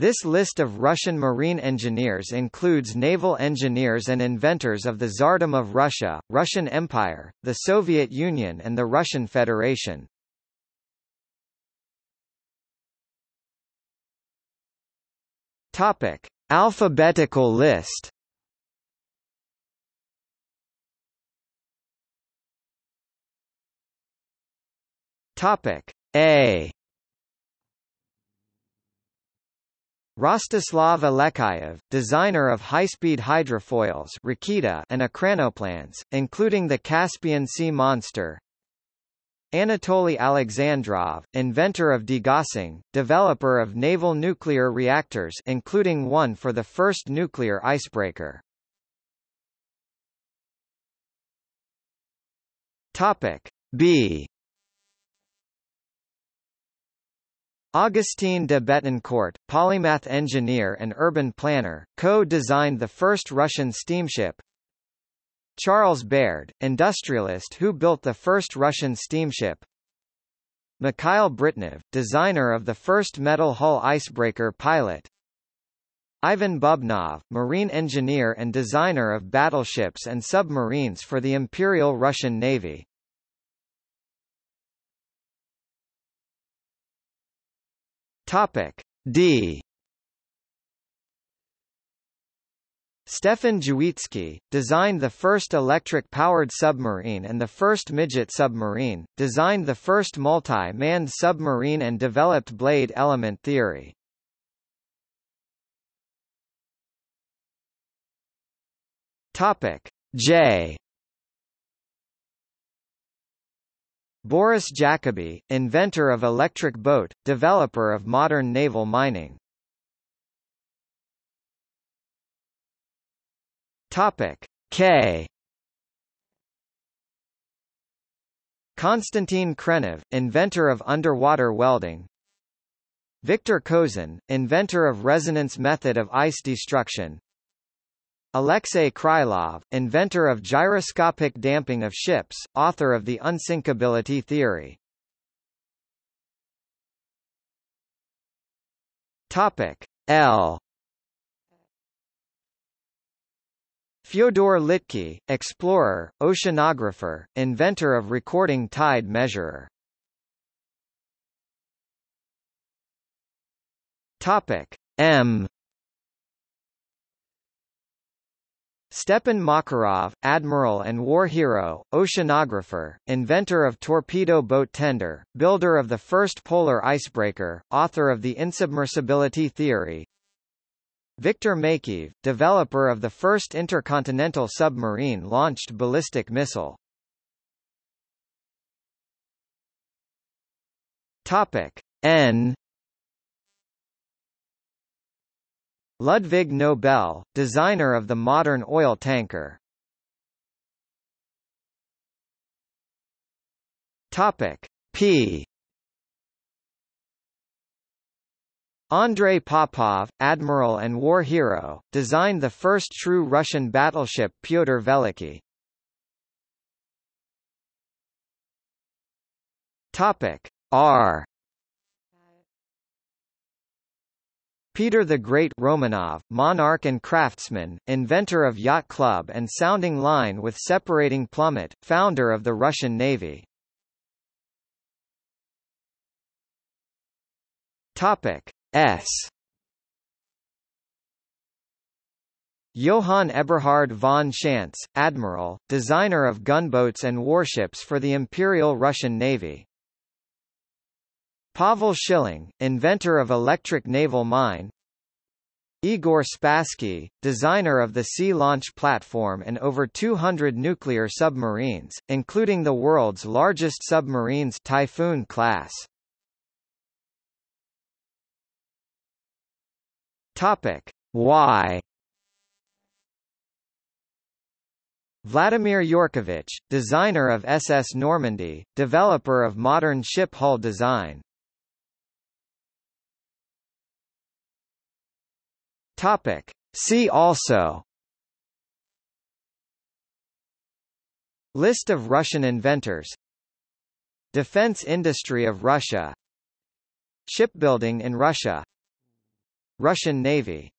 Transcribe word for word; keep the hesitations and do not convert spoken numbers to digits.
This list of Russian marine engineers includes naval engineers and inventors of the Tsardom of Russia, Russian Empire, the Soviet Union and the Russian Federation. Topic: Alphabetical list. Topic: A. Rostislav Alekayev, designer of high-speed hydrofoils Raketa and ekranoplans, including the Caspian Sea Monster. Anatoly Alexandrov, inventor of degassing, developer of naval nuclear reactors including one for the first nuclear icebreaker. Topic B. Augustine de Betancourt, polymath engineer and urban planner, co-designed the first Russian steamship. Charles Baird, industrialist who built the first Russian steamship. Mikhail Britnev, designer of the first metal hull icebreaker Pilot. Ivan Bubnov, marine engineer and designer of battleships and submarines for the Imperial Russian Navy. Topic D. Stefan Dziwitski, designed the first electric-powered submarine and the first midget submarine, designed the first multi-manned submarine and developed blade element theory. Topic J. Boris Jacobi, inventor of electric boat, developer of modern naval mining. Topic K. Konstantin Krenov, inventor of underwater welding. Victor Kozin, inventor of resonance method of ice destruction. Alexei Krylov, inventor of gyroscopic damping of ships, author of the unsinkability theory. Topic L. Fyodor Litke, explorer, oceanographer, inventor of recording tide measurer. Topic M. Stepan Makarov, admiral and war hero, oceanographer, inventor of torpedo boat tender, builder of the first polar icebreaker, author of the insubmersibility theory. Viktor Makeyev, developer of the first intercontinental submarine-launched ballistic missile. Topic N. Ludvig Nobel, designer of the modern oil tanker. Topic P. Andrei Popov, admiral and war hero, designed the first true Russian battleship Pyotr Veliky. Topic R. Peter the Great Romanov, monarch and craftsman, inventor of yacht club and sounding line with separating plummet, founder of the Russian Navy. Topic S. Johann Eberhard von Schantz, admiral, designer of gunboats and warships for the Imperial Russian Navy. Pavel Schilling, inventor of electric naval mine. Igor Spassky, designer of the sea launch platform and over two hundred nuclear submarines, including the world's largest submarines Typhoon class. Topic Y. Vladimir Yorkovich, designer of S S Normandy, developer of modern ship hull design. Topic See also. List of Russian inventors. Defense industry of Russia. Shipbuilding in Russia. Russian Navy.